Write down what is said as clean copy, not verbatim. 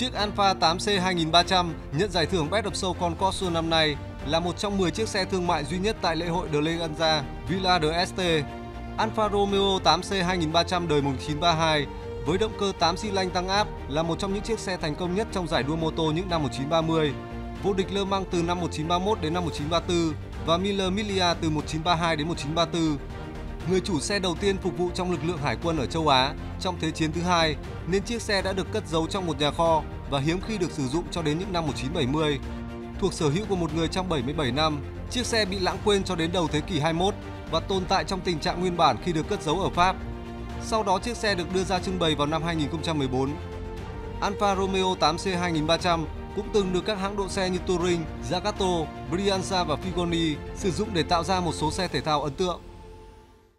Chiếc Alfa 8C 2300 nhận giải thưởng best of show Concorso năm nay là một trong 10 chiếc xe thương mại duy nhất tại lễ hội d'Eleganza Villa d'Este. Alfa Romeo 8C 2300 đời 1932 với động cơ 8 xi lanh tăng áp là một trong những chiếc xe thành công nhất trong giải đua mô tô những năm 1930, vô địch Le Mans từ năm 1931 đến năm 1934 và Miller Milia từ 1932 đến 1934. Người chủ xe đầu tiên phục vụ trong lực lượng hải quân ở châu Á trong Thế chiến thứ hai nên chiếc xe đã được cất giấu trong một nhà kho và hiếm khi được sử dụng cho đến những năm 1970. Thuộc sở hữu của một người trong 77 năm, chiếc xe bị lãng quên cho đến đầu thế kỷ 21 và tồn tại trong tình trạng nguyên bản khi được cất giấu ở Pháp. Sau đó chiếc xe được đưa ra trưng bày vào năm 2014. Alfa Romeo 8C 2300 cũng từng được các hãng độ xe như Touring, Zagato, Brianza và Figoni sử dụng để tạo ra một số xe thể thao ấn tượng.